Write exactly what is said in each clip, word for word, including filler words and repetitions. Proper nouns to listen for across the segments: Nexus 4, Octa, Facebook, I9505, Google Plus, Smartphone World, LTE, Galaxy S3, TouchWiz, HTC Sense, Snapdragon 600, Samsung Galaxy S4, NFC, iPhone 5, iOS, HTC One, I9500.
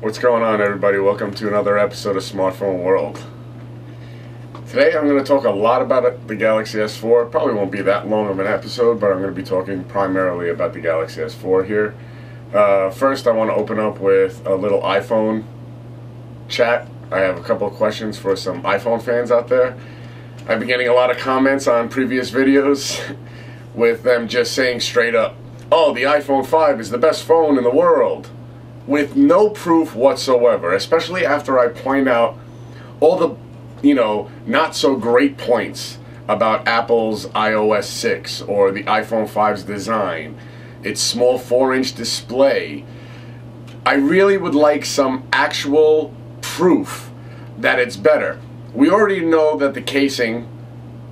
What's going on, everybody? Welcome to another episode of Smartphone World. Today I'm going to talk a lot about the Galaxy S four. It probably won't be that long of an episode, but I'm going to be talking primarily about the Galaxy S four here. Uh, first, I want to open up with a little iPhone chat. I have a couple of questions for some iPhone fans out there. I've been getting a lot of comments on previous videos with them just saying straight up, "Oh, the iPhone five is the best phone in the world," with no proof whatsoever, especially after I point out all the, you know, not so great points about Apple's i O S six or the iPhone five's design, its small four inch display. I really would like some actual proof that it's better. We already know that the casing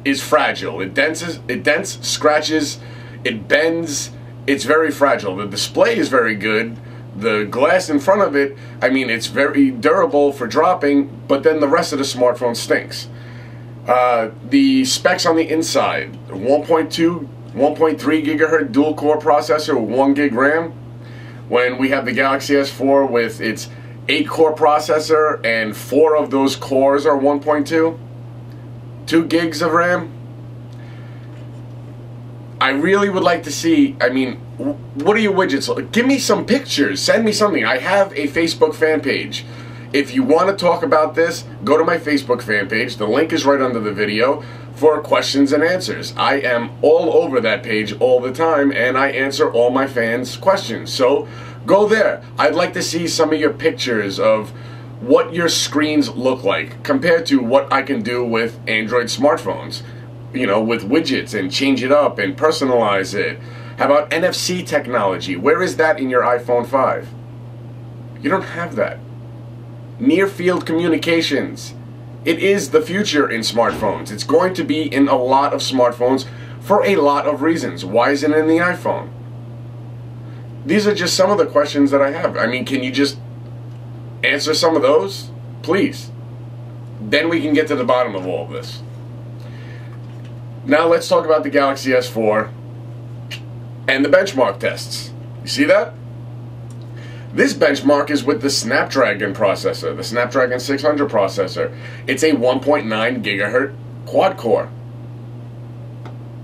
is fragile. It dents, it dents, scratches, it bends. It's very fragile. The display is very good. The glass in front of it, I mean, it's very durable for dropping, but then the rest of the smartphone stinks. Uh, the specs on the inside, one point two, one point three gigahertz dual core processor with one gig RAM, when we have the Galaxy S four with its eight core processor and four of those cores are one point two, two gigs of RAM. I really would like to see, I mean, what are your widgets like? Give me some pictures, send me something. I have a Facebook fan page. If you want to talk about this, go to my Facebook fan page. The link is right under the video for questions and answers. I am all over that page all the time, and I answer all my fans' questions. So go there. I'd like to see some of your pictures of what your screens look like compared to what I can do with Android smartphones, you know, with widgets, and change it up and personalize it. How about N F C technology? Where is that in your iPhone five? You don't have that. Near field communications. It is the future in smartphones. It's going to be in a lot of smartphones for a lot of reasons. Why isn't it in the iPhone? These are just some of the questions that I have. I mean, can you just answer some of those, please? Then we can get to the bottom of all of this. Now let's talk about the Galaxy S four and the benchmark tests. You see that? This benchmark is with the Snapdragon processor, the Snapdragon six hundred processor. It's a one point nine gigahertz quad core.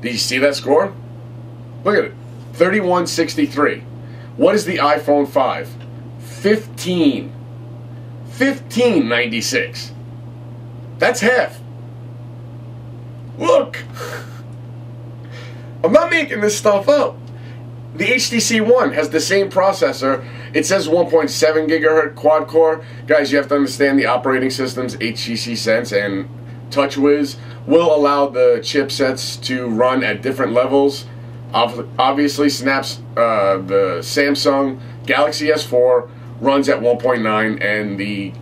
Did you see that score? Look at it, thirty-one sixty-three. What is the iPhone five? fifteen, fifteen ninety-six. That's half. Look! I'm not making this stuff up. The H T C One has the same processor. It says one point seven gigahertz quad core. Guys, you have to understand the operating systems, H T C Sense and TouchWiz, will allow the chipsets to run at different levels. Obviously, Snap's, uh, the Samsung Galaxy S four runs at one point nine and the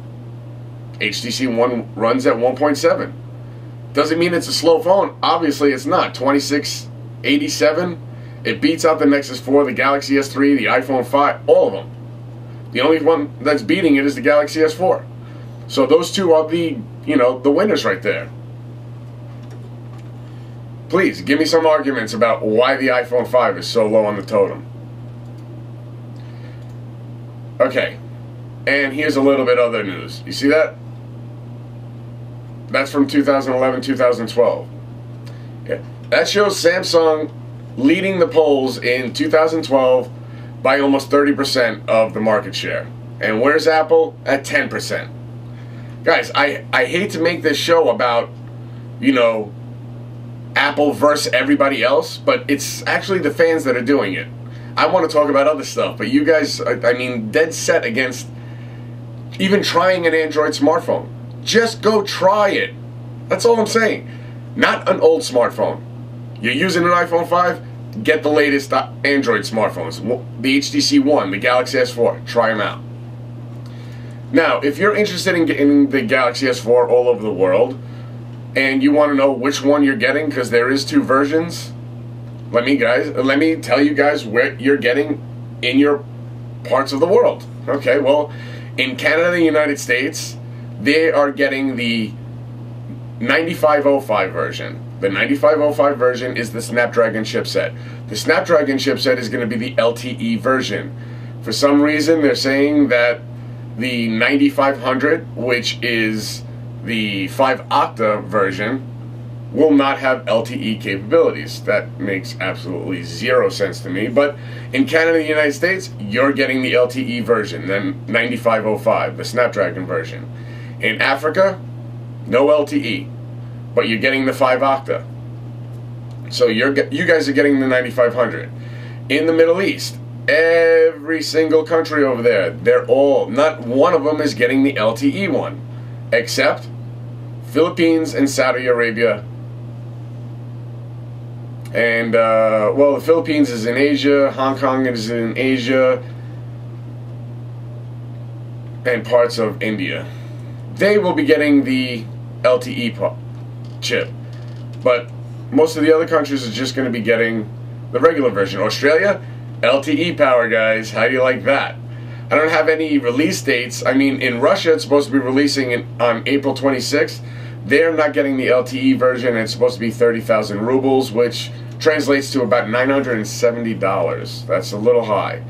H T C One runs at one point seven. Doesn't mean it's a slow phone. Obviously, it's not. twenty-six eighty-seven. It beats out the Nexus four, the Galaxy S three, the iPhone five, all of them. The only one that's beating it is the Galaxy S four. So those two are the, you know, the winners right there. Please give me some arguments about why the iPhone five is so low on the totem. Okay. And here's a little bit other news. You see that? That's from two thousand eleven, two thousand twelve. Yeah. That shows Samsung leading the polls in two thousand twelve by almost thirty percent of the market share. And where's Apple? At ten percent. Guys, I, I hate to make this show about, you know, Apple versus everybody else, but it's actually the fans that are doing it. I want to talk about other stuff, but you guys, I, I mean, dead set against even trying an Android smartphone. Just go try it. That's all I'm saying. Not an old smartphone. You're using an iPhone five, get the latest Android smartphones. The H T C One, the Galaxy S four, try them out. Now, if you're interested in getting the Galaxy S four all over the world, and you want to know which one you're getting, because there is two versions, let me guys, let me tell you guys where you're getting in your parts of the world. Okay, well, in Canada and the United States, they are getting the ninety-five oh five version. The ninety-five oh five version is the Snapdragon chipset. The Snapdragon chipset is going to be the L T E version. For some reason, they're saying that the ninety-five hundred, which is the five octa version, will not have L T E capabilities. That makes absolutely zero sense to me, but in Canada and the United States, you're getting the L T E version, then ninety-five oh five, the Snapdragon version. In Africa, no L T E, but you're getting the five octa. So you're, you guys are getting the ninety-five hundred. In the Middle East, every single country over there, they're all, not one of them is getting the L T E one, except Philippines and Saudi Arabia. And, uh, well, the Philippines is in Asia, Hong Kong is in Asia, and parts of India. They will be getting the L T E chip, but most of the other countries are just going to be getting the regular version. Australia, L T E power, guys. How do you like that? I don't have any release dates. I mean, in Russia, it's supposed to be releasing in, on April twenty-sixth. They're not getting the L T E version. It's supposed to be thirty thousand rubles, which translates to about nine hundred seventy dollars. That's a little high.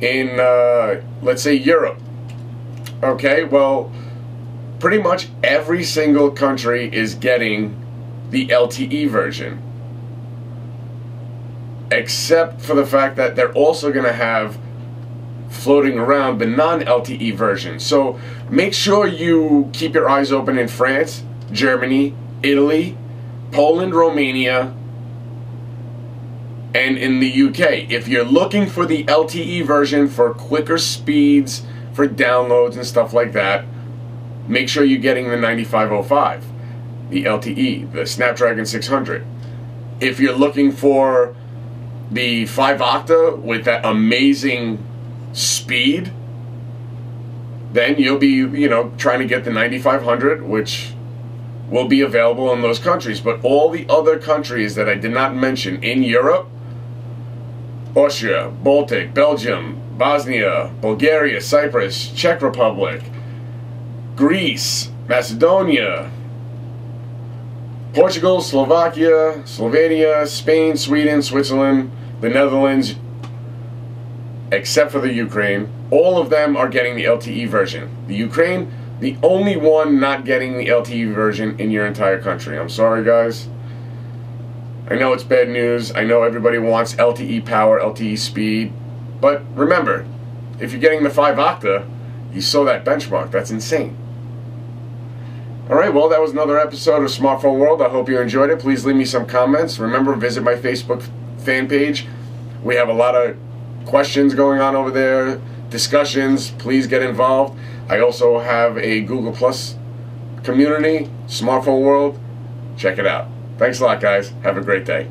In, uh, let's say, Europe. Okay, well, pretty much every single country is getting the L T E version, except for the fact that they're also going to have floating around the non-L T E version. So make sure you keep your eyes open in France, Germany, Italy, Poland, Romania, and in the U K. If you're looking for the L T E version for quicker speeds, for downloads and stuff like that, make sure you're getting the ninety-five oh five, the L T E, the Snapdragon six hundred. If you're looking for the five octa with that amazing speed, then you'll be, you know, trying to get the ninety-five hundred, which will be available in those countries. But all the other countries that I did not mention in Europe, Austria, Baltic, Belgium, Bosnia, Bulgaria, Cyprus, Czech Republic, Greece, Macedonia, Portugal, Slovakia, Slovenia, Spain, Sweden, Switzerland, the Netherlands, except for the Ukraine, all of them are getting the L T E version. The Ukraine, the only one not getting the L T E version in your entire country. I'm sorry, guys. I know it's bad news. I know everybody wants L T E power, L T E speed. But remember, if you're getting the five octa, you saw that benchmark. That's insane. Alright, well, that was another episode of Smartphone World. I hope you enjoyed it. Please leave me some comments. Remember, visit my Facebook fan page. We have a lot of questions going on over there, discussions, please get involved. I also have a Google Plus community, Smartphone World. Check it out. Thanks a lot, guys. Have a great day.